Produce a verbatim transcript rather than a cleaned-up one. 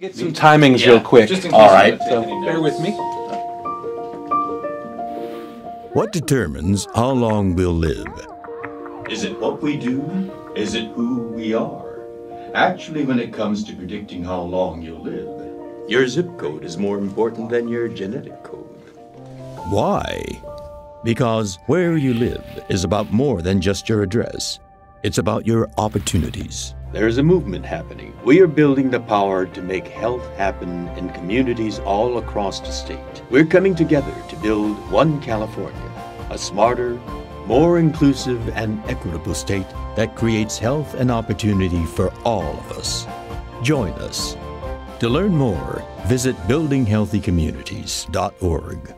Get some timings yeah. real quick. All right. So bear with me. What determines how long we'll live? Is it what we do? Is it who we are? Actually, when it comes to predicting how long you'll live, your zip code is more important than your genetic code. Why? Because where you live is about more than just your address. It's about your opportunities. There is a movement happening. We are building the power to make health happen in communities all across the state. We're coming together to build One California, a smarter, more inclusive and equitable state that creates health and opportunity for all of us. Join us. To learn more, visit building healthy communities dot org.